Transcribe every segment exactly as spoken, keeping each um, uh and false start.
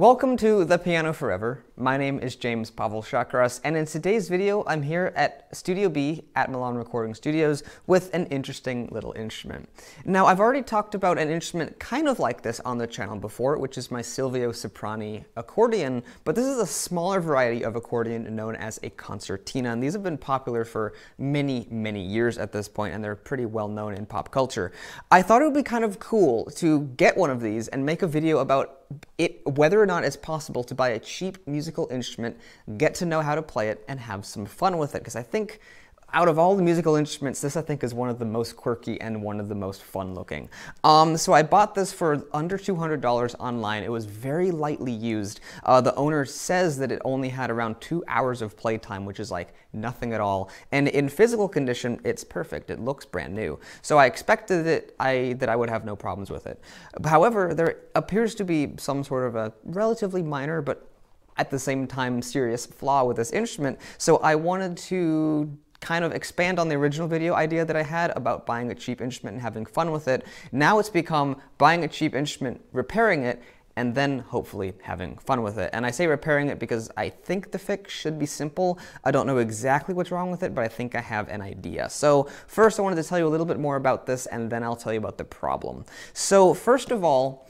Welcome to The Piano Forever. My name is James Pavel Shawcross, and in today's video, I'm here at Studio B at Milan Recording Studios with an interesting little instrument. Now, I've already talked about an instrument kind of like this on the channel before, which is my Silvio Soprani accordion, but this is a smaller variety of accordion known as a concertina, and these have been popular for many, many years at this point, and they're pretty well known in pop culture. I thought it would be kind of cool to get one of these and make a video about it, whether or not it's possible to buy a cheap musical instrument, get to know how to play it, and have some fun with it, because I think out of all the musical instruments, this I think is one of the most quirky and one of the most fun looking. Um, so I bought this for under two hundred dollars online. It was very lightly used. Uh, the owner says that it only had around two hours of playtime, which is like nothing at all. And in physical condition, it's perfect. It looks brand new. So I expected it, I, that I would have no problems with it. However, there appears to be some sort of a relatively minor, but at the same time serious flaw with this instrument. So I wanted to kind of expand on the original video idea that I had about buying a cheap instrument and having fun with it. Now it's become buying a cheap instrument, repairing it, and then hopefully having fun with it. And I say repairing it because I think the fix should be simple. I don't know exactly what's wrong with it, but I think I have an idea. So first I wanted to tell you a little bit more about this, and then I'll tell you about the problem. So first of all,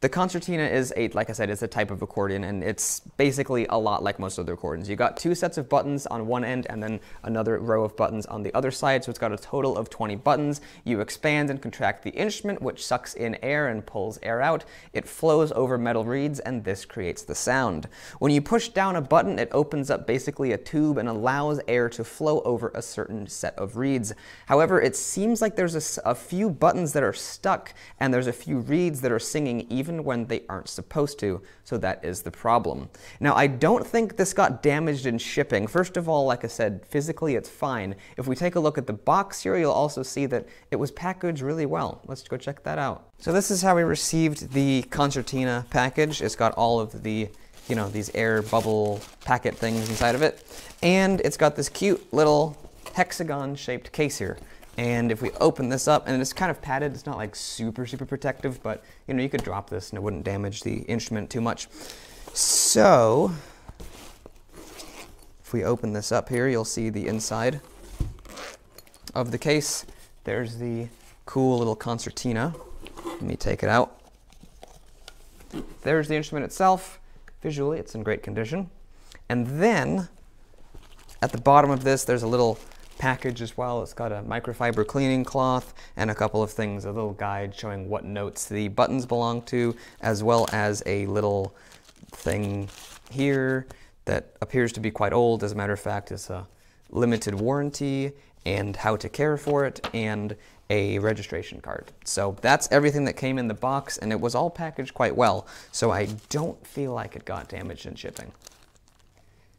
the concertina is, a, like I said, it's a type of accordion, and it's basically a lot like most other accordions. You got two sets of buttons on one end and then another row of buttons on the other side, so it's got a total of twenty buttons. You expand and contract the instrument, which sucks in air and pulls air out. It flows over metal reeds, and this creates the sound. When you push down a button, it opens up basically a tube and allows air to flow over a certain set of reeds. However, it seems like there's a, a few buttons that are stuck, and there's a few reeds that are singing even when they aren't supposed to, so that is the problem. Now, I don't think this got damaged in shipping. First of all, like I said, physically it's fine. If we take a look at the box here, you'll also see that it was packaged really well. Let's go check that out. So this is how we received the concertina package. It's got all of the, you know, these air bubble packet things inside of it, and it's got this cute little hexagon-shaped case here. And if we open this up, and it's kind of padded, it's not like super, super protective, but you know, you could drop this and it wouldn't damage the instrument too much. So, if we open this up here, you'll see the inside of the case. There's the cool little concertina. Let me take it out. There's the instrument itself. Visually, it's in great condition. And then, at the bottom of this, there's a little package as well. It's got a microfiber cleaning cloth and a couple of things, a little guide showing what notes the buttons belong to, as well as a little thing here that appears to be quite old. As a matter of fact, it's a limited warranty and how to care for it and a registration card. So that's everything that came in the box, and it was all packaged quite well, so I don't feel like it got damaged in shipping.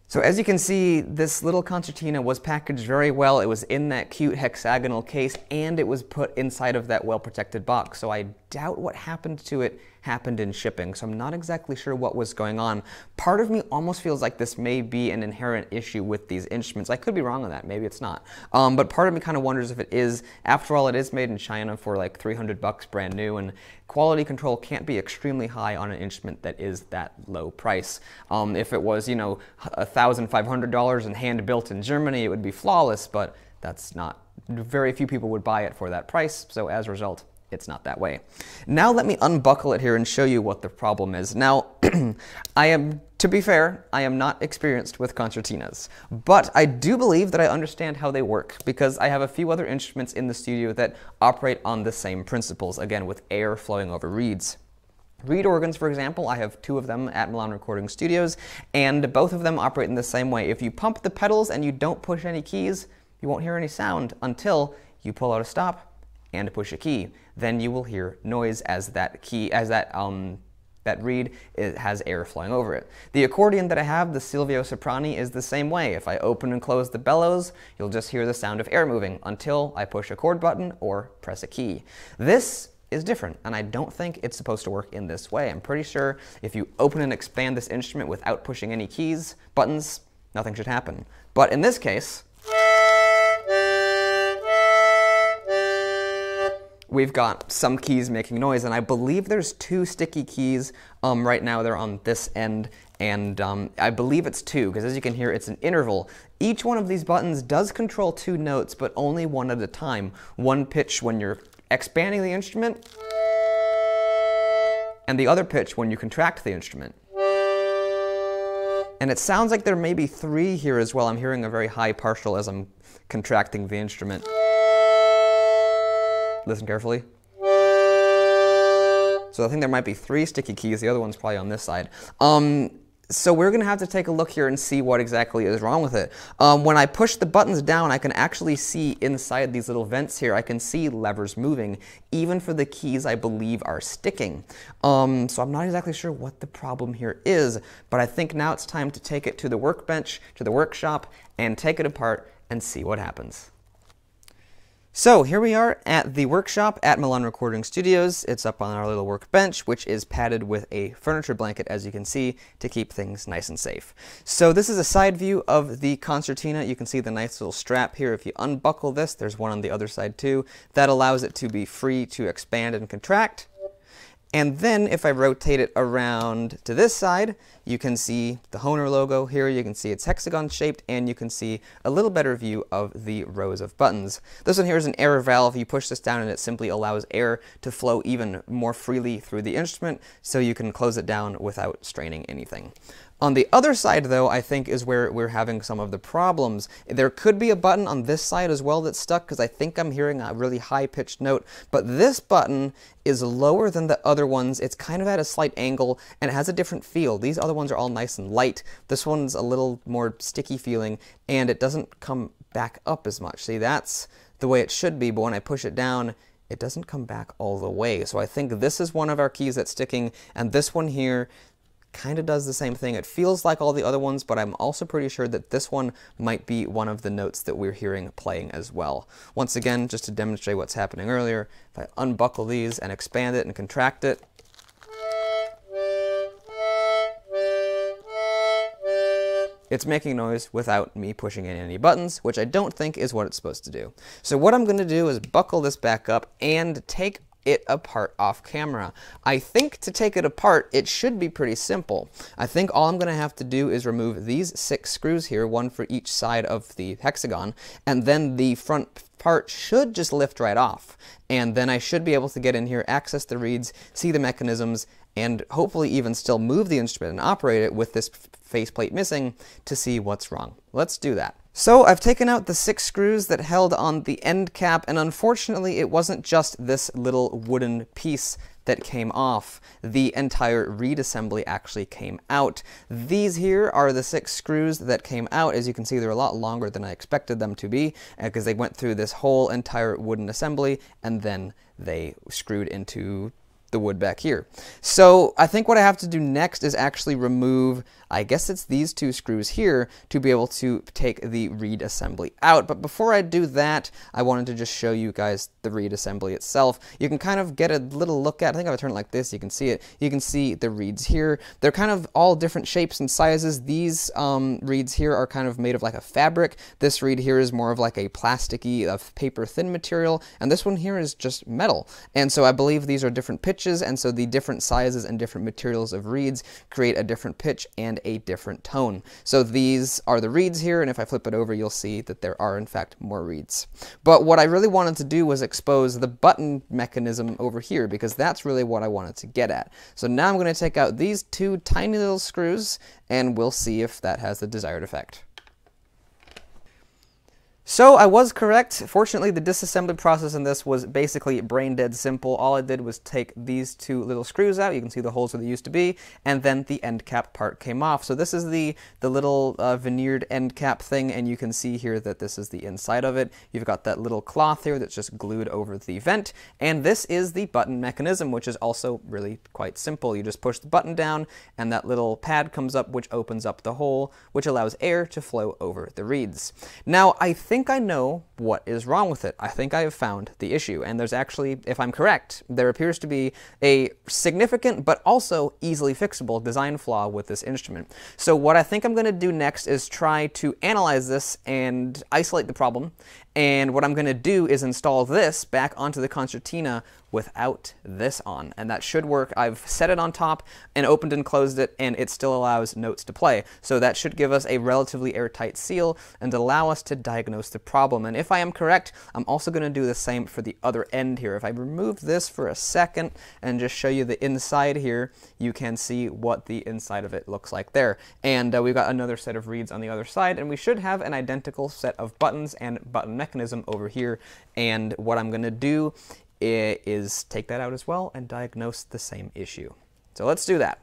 So as you can see, this little concertina was packaged very well. It was in that cute hexagonal case, and it was put inside of that well-protected box. So I doubt what happened to it happened in shipping, so I'm not exactly sure what was going on. Part of me almost feels like this may be an inherent issue with these instruments. I could be wrong on that, maybe it's not. Um, but part of me kind of wonders if it is. After all, it is made in China for like three hundred bucks brand new, and quality control can't be extremely high on an instrument that is that low price. Um, if it was, you know, one thousand five hundred dollars and hand-built in Germany, it would be flawless, but that's not, very few people would buy it for that price, so as a result, it's not that way. Now let me unbuckle it here and show you what the problem is. Now, I am, to be fair, I am not experienced with concertinas, but I do believe that I understand how they work, because I have a few other instruments in the studio that operate on the same principles, again with air flowing over reeds. Reed organs, for example, I have two of them at Milan Recording Studios, and both of them operate in the same way. If you pump the pedals and you don't push any keys, you won't hear any sound until you pull out a stop and push a key. Then you will hear noise as that key, as that um, that reed it has air flowing over it. The accordion that I have, the Silvio Soprani, is the same way. If I open and close the bellows, you'll just hear the sound of air moving until I push a chord button or press a key. This is different, and I don't think it's supposed to work in this way. I'm pretty sure if you open and expand this instrument without pushing any keys, buttons, nothing should happen. But in this case, we've got some keys making noise, and I believe there's two sticky keys um, right now. They're on this end, and um, I believe it's two, because as you can hear, it's an interval. Each one of these buttons does control two notes, but only one at a time. One pitch when you're expanding the instrument, and the other pitch when you contract the instrument. And it sounds like there may be three here as well. I'm hearing a very high partial as I'm contracting the instrument. Listen carefully. So I think there might be three sticky keys. The other one's probably on this side. Um, so we're gonna have to take a look here and see what exactly is wrong with it. Um, when I push the buttons down, I can actually see inside these little vents here, I can see levers moving, even for the keys I believe are sticking. Um, so I'm not exactly sure what the problem here is, but I think now it's time to take it to the workbench, to the workshop, and take it apart and see what happens. So here we are at the workshop at Milan Recording Studios. It's up on our little workbench, which is padded with a furniture blanket, as you can see, to keep things nice and safe. So this is a side view of the concertina. You can see the nice little strap here. If you unbuckle this, there's one on the other side too. That allows it to be free to expand and contract. And then if I rotate it around to this side, you can see the Hohner logo here, you can see it's hexagon shaped, and you can see a little better view of the rows of buttons. This one here is an air valve. You push this down and it simply allows air to flow even more freely through the instrument, so you can close it down without straining anything. On the other side, though, I think is where we're having some of the problems. There could be a button on this side as well that's stuck, because I think I'm hearing a really high-pitched note, but this button is lower than the other ones. It's kind of at a slight angle, and it has a different feel. These other ones are all nice and light. This one's a little more sticky feeling, and it doesn't come back up as much. See, that's the way it should be, but when I push it down, it doesn't come back all the way. So I think this is one of our keys that's sticking, and this one here kind of does the same thing. It feels like all the other ones, but I'm also pretty sure that this one might be one of the notes that we're hearing playing as well. Once again, just to demonstrate what's happening earlier, if I unbuckle these and expand it and contract it, it's making noise without me pushing in any buttons, which I don't think is what it's supposed to do. So what I'm going to do is buckle this back up and take it apart off camera. I think to take it apart, it should be pretty simple. I think all I'm gonna have to do is remove these six screws here, one for each side of the hexagon, and then the front part should just lift right off. And then I should be able to get in here, access the reeds, see the mechanisms, and hopefully even still move the instrument and operate it with this faceplate missing to see what's wrong. Let's do that. So I've taken out the six screws that held on the end cap, and unfortunately it wasn't just this little wooden piece that came off. The entire reed assembly actually came out. These here are the six screws that came out. As you can see, they're a lot longer than I expected them to be, because they went through this whole entire wooden assembly, and then they screwed into the wood back here. So I think what I have to do next is actually remove, I guess it's these two screws here, to be able to take the reed assembly out. But before I do that, I wanted to just show you guys the reed assembly itself. You can kind of get a little look at, I think if I turn it like this, you can see it. You can see the reeds here. They're kind of all different shapes and sizes. These um, reeds here are kind of made of like a fabric. This reed here is more of like a plasticky, of paper thin material. And this one here is just metal. And so I believe these are different pitches. And so the different sizes and different materials of reeds create a different pitch and a different tone. So these are the reeds here, and if I flip it over, you'll see that there are in fact more reeds. But what I really wanted to do was expose the button mechanism over here, because that's really what I wanted to get at. So now I'm going to take out these two tiny little screws, and we'll see if that has the desired effect. So I was correct. Fortunately, the disassembly process in this was basically brain dead simple. All I did was take these two little screws out. You can see the holes where they used to be, and then the end cap part came off. So this is the, the little uh, veneered end cap thing, and you can see here that this is the inside of it. You've got that little cloth here that's just glued over the vent, and this is the button mechanism, which is also really quite simple. You just push the button down, and that little pad comes up, which opens up the hole, which allows air to flow over the reeds. Now, I think think I know what is wrong with it. I think I have found the issue. And there's actually, if I'm correct, there appears to be a significant but also easily fixable design flaw with this instrument. So what I think I'm going to do next is try to analyze this and isolate the problem. And what I'm going to do is install this back onto the Concertina without this on, and that should work. I've set it on top and opened and closed it, and it still allows notes to play. So that should give us a relatively airtight seal and allow us to diagnose the problem. And if I am correct, I'm also going to do the same for the other end here. If I remove this for a second and just show you the inside here, you can see what the inside of it looks like there. And uh, we've got another set of reeds on the other side, and we should have an identical set of buttons and button mechanism over here. And what I'm going to do is take that out as well and diagnose the same issue. So let's do that.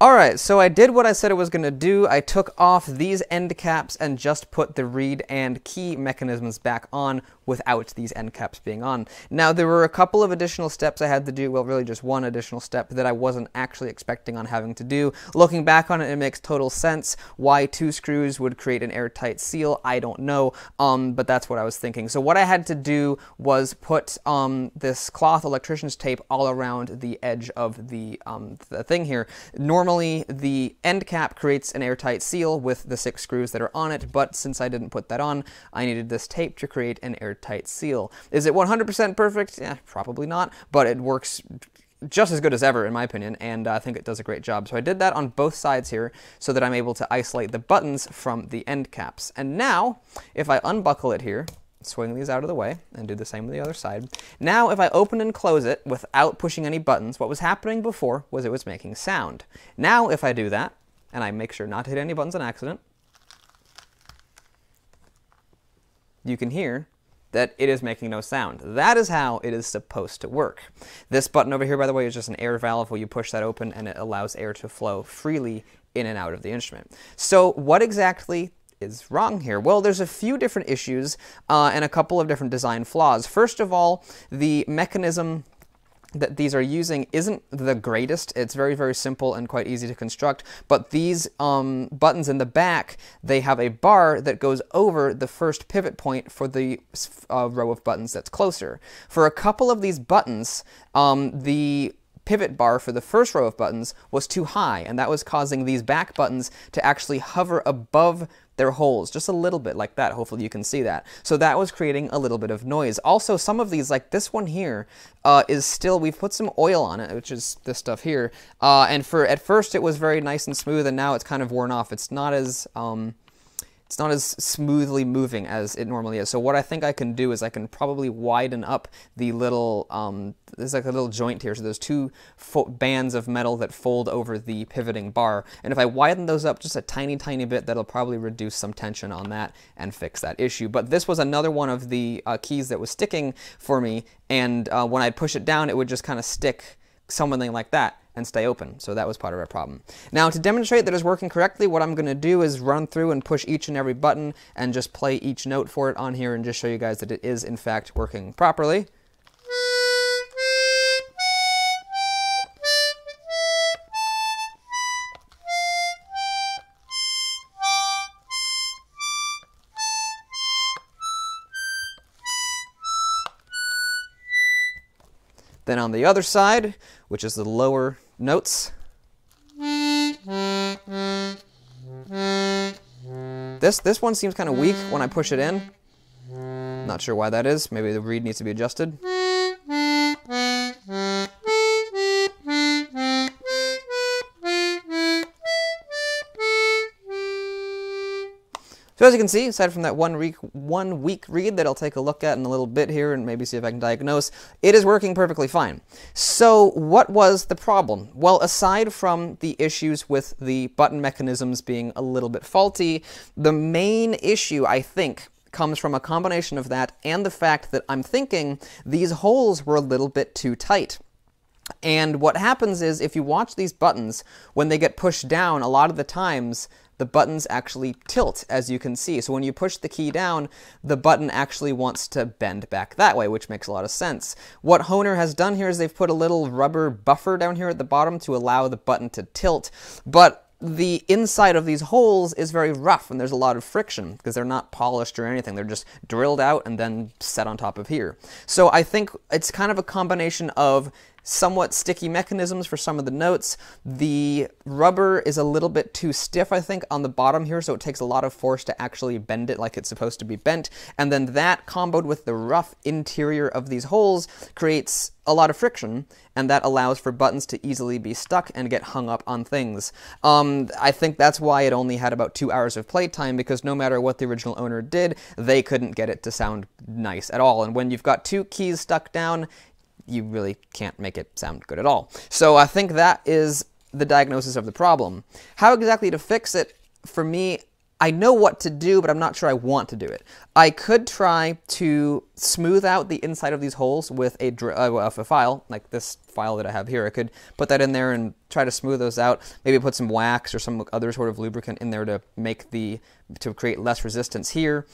Alright, so I did what I said I was going to do. I took off these end caps and just put the reed and key mechanisms back on without these end caps being on. Now, there were a couple of additional steps I had to do, well, really just one additional step that I wasn't actually expecting on having to do. Looking back on it, it makes total sense why two screws would create an airtight seal. I don't know, um, but that's what I was thinking. So what I had to do was put um, this cloth electrician's tape all around the edge of the, um, the thing here. Normally, Normally, the end cap creates an airtight seal with the six screws that are on it, but since I didn't put that on, I needed this tape to create an airtight seal. Is it one hundred percent perfect? Eh, probably not, but it works just as good as ever, in my opinion, and I think it does a great job. So I did that on both sides here so that I'm able to isolate the buttons from the end caps. And now, if I unbuckle it here, swing these out of the way and do the same with the other side. Now, if I open and close it without pushing any buttons, what was happening before was it was making sound. Now, if I do that, and I make sure not to hit any buttons on accident, you can hear that it is making no sound. That is how it is supposed to work. This button over here, by the way, is just an air valve where you push that open and it allows air to flow freely in and out of the instrument. So what exactly is wrong here? Well, there's a few different issues uh, and a couple of different design flaws. First of all, the mechanism that these are using isn't the greatest. It's very, very simple and quite easy to construct, but these um, buttons in the back, they have a bar that goes over the first pivot point for the uh, row of buttons that's closer. For a couple of these buttons, um, the pivot bar for the first row of buttons was too high, and that was causing these back buttons to actually hover above their holes just a little bit like that. Hopefully you can see that. So that was creating a little bit of noise. Also, some of these, like this one here, uh, is still, we've put some oil on it, which is this stuff here, uh, and for at first it was very nice and smooth, and now it's kind of worn off. It's not as um, It's not as smoothly moving as it normally is. So what I think I can do is I can probably widen up the little, um, there's like a little joint here. So there's two bands of metal that fold over the pivoting bar. And if I widen those up just a tiny, tiny bit, that'll probably reduce some tension on that and fix that issue. But this was another one of the uh, keys that was sticking for me. And uh, when I push it down, it would just kind of stick something like that and stay open. So that was part of our problem. Now, to demonstrate that it's working correctly, what I'm going to do is run through and push each and every button and just play each note for it on here and just show you guys that it is in fact working properly. Then on the other side, which is the lower notes, this this one seems kind of weak when I push it in. Not sure why that is. Maybe the reed needs to be adjusted. So as you can see, aside from that one weak, one weak read that I'll take a look at in a little bit here and maybe see if I can diagnose, it is working perfectly fine. So what was the problem? Well, aside from the issues with the button mechanisms being a little bit faulty, the main issue, I think, comes from a combination of that and the fact that I'm thinking these holes were a little bit too tight. And what happens is, if you watch these buttons, when they get pushed down, a lot of the times the buttons actually tilt, as you can see. So when you push the key down, the button actually wants to bend back that way, which makes a lot of sense. What Honer has done here is they've put a little rubber buffer down here at the bottom to allow the button to tilt, but the inside of these holes is very rough and there's a lot of friction because they're not polished or anything. They're just drilled out and then set on top of here. So I think it's kind of a combination of somewhat sticky mechanisms for some of the notes. The rubber is a little bit too stiff, I think, on the bottom here, so it takes a lot of force to actually bend it like it's supposed to be bent. And then that comboed with the rough interior of these holes creates a lot of friction, and that allows for buttons to easily be stuck and get hung up on things. Um, I think that's why it only had about two hours of playtime, because no matter what the original owner did, they couldn't get it to sound nice at all. And when you've got two keys stuck down, you really can't make it sound good at all. So I think that is the diagnosis of the problem. How exactly to fix it, for me, I know what to do, but I'm not sure I want to do it. I could try to smooth out the inside of these holes with a, uh, a file, like this file that I have here. I could put that in there and try to smooth those out. Maybe put some wax or some other sort of lubricant in there to make the, to create less resistance here.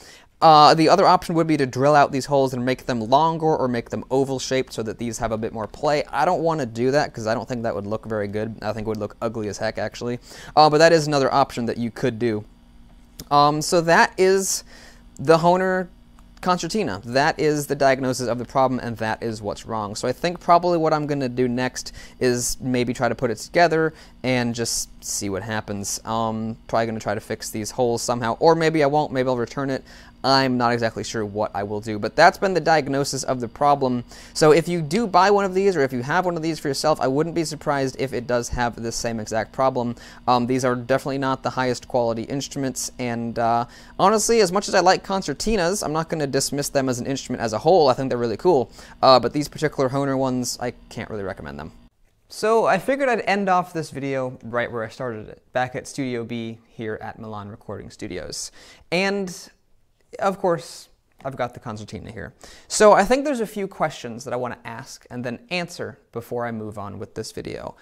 Uh, the other option would be to drill out these holes and make them longer or make them oval-shaped so that these have a bit more play. I don't want to do that because I don't think that would look very good. I think it would look ugly as heck, actually. Uh, but that is another option that you could do. Um, so that is the Hohner Concertina. That is the diagnosis of the problem, and that is what's wrong. So I think probably what I'm going to do next is maybe try to put it together and just see what happens. Um, probably going to try to fix these holes somehow, or maybe I won't. Maybe I'll return it. I'm not exactly sure what I will do, but that's been the diagnosis of the problem. So if you do buy one of these, or if you have one of these for yourself, I wouldn't be surprised if it does have the same exact problem. Um, these are definitely not the highest quality instruments, and uh, honestly, as much as I like concertinas, I'm not going to dismiss them as an instrument as a whole. I think they're really cool, uh, but these particular Hohner ones, I can't really recommend them. So I figured I'd end off this video right where I started it, back at Studio B here at Milan Recording Studios. And of course, I've got the concertina here. So I think there's a few questions that I want to ask and then answer before I move on with this video.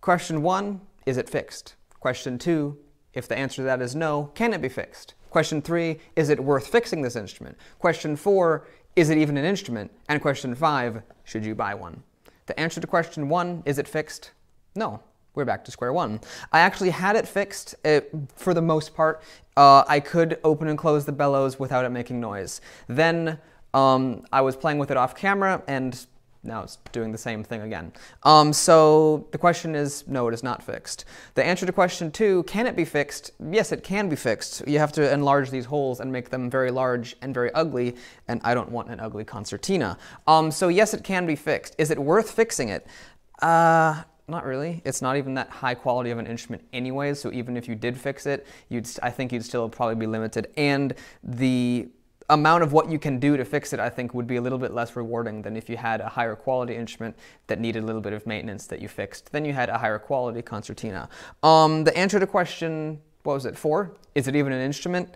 Question one, is it fixed? Question two, if the answer to that is no, can it be fixed? Question three, is it worth fixing this instrument? Question four, is it even an instrument? And question five, should you buy one? The answer to question one, is it fixed? No. We're back to square one. I actually had it fixed uh, for the most part. Uh, I could open and close the bellows without it making noise. Then um, I was playing with it off camera, and now it's doing the same thing again. Um, so the question is, no, it is not fixed. The answer to question two, can it be fixed? Yes, it can be fixed. You have to enlarge these holes and make them very large and very ugly, and I don't want an ugly concertina. Um, so yes, it can be fixed. Is it worth fixing it? Uh, Not really. It's not even that high quality of an instrument anyways, so even if you did fix it, you'd, I think you'd still probably be limited. And the amount of what you can do to fix it, I think, would be a little bit less rewarding than if you had a higher quality instrument that needed a little bit of maintenance that you fixed. Then you had a higher quality concertina. Um, the answer to question, what was it, four? Is it even an instrument?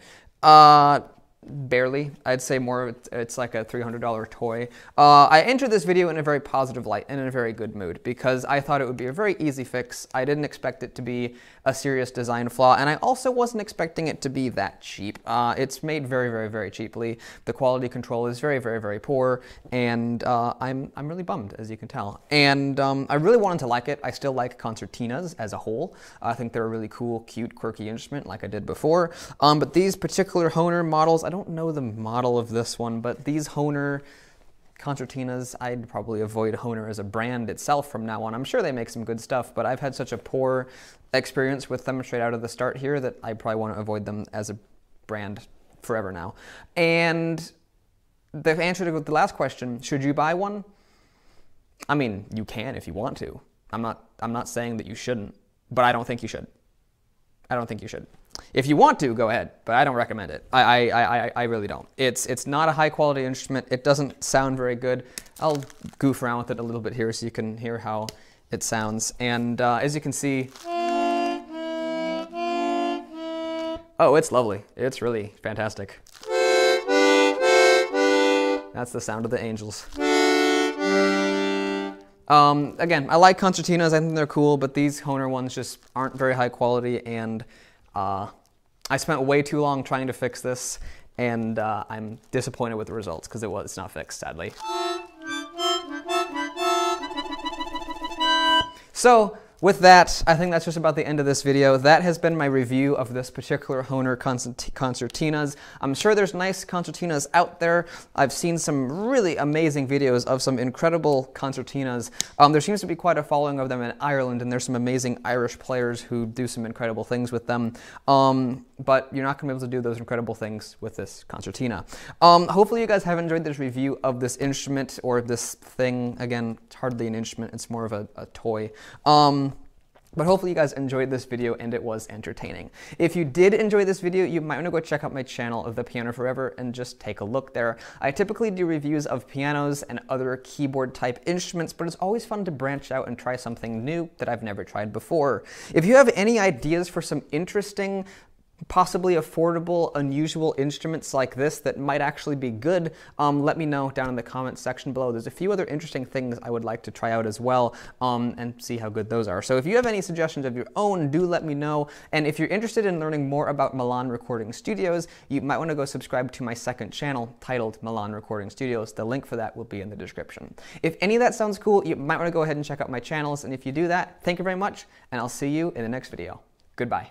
Uh, Barely. I'd say more, it's like a three hundred dollar toy. Uh, I entered this video in a very positive light and in a very good mood because I thought it would be a very easy fix. I didn't expect it to be a serious design flaw, and I also wasn't expecting it to be that cheap. Uh, it's made very, very, very cheaply. The quality control is very, very, very poor, and uh, I'm, I'm really bummed, as you can tell. And um, I really wanted to like it. I still like concertinas as a whole. I think they're a really cool, cute, quirky instrument like I did before. Um, but these particular Hohner models, I I don't know the model of this one, but these Hohner concertinas, I'd probably avoid Hohner as a brand itself from now on. I'm sure they make some good stuff, but I've had such a poor experience with them straight out of the start here that I probably want to avoid them as a brand forever now. And the answer to the last question, should you buy one? I mean, you can if you want to. I'm not, I'm not saying that you shouldn't, but I don't think you should. I don't think you should. If you want to, go ahead, but I don't recommend it. I, I, I, I really don't. It's, it's not a high-quality instrument. It doesn't sound very good. I'll goof around with it a little bit here so you can hear how it sounds. And uh, as you can see... Oh, it's lovely. It's really fantastic. That's the sound of the angels. Um, again, I like concertinas. I think they're cool, but these Hohner ones just aren't very high quality, and... Uh, I spent way too long trying to fix this, and uh, I'm disappointed with the results because it was it's not fixed, sadly. So with that, I think that's just about the end of this video. That has been my review of this particular Hohner concertinas. I'm sure there's nice concertinas out there. I've seen some really amazing videos of some incredible concertinas. Um, there seems to be quite a following of them in Ireland, and there's some amazing Irish players who do some incredible things with them. Um, but you're not gonna be able to do those incredible things with this concertina. Um, hopefully you guys have enjoyed this review of this instrument or this thing. Again, it's hardly an instrument, it's more of a, a toy. Um, But hopefully you guys enjoyed this video and it was entertaining. If you did enjoy this video, you might want to go check out my channel, The Piano Forever, and just take a look there. I typically do reviews of pianos and other keyboard type instruments, but it's always fun to branch out and try something new that I've never tried before. If you have any ideas for some interesting, possibly affordable, unusual instruments like this that might actually be good, um, let me know down in the comments section below. There's a few other interesting things I would like to try out as well, um, and see how good those are. So if you have any suggestions of your own, do let me know. And if you're interested in learning more about Milan Recording Studios, you might want to go subscribe to my second channel titled Milan Recording Studios. The link for that will be in the description. If any of that sounds cool, you might want to go ahead and check out my channels. And if you do that, thank you very much, and I'll see you in the next video. Goodbye.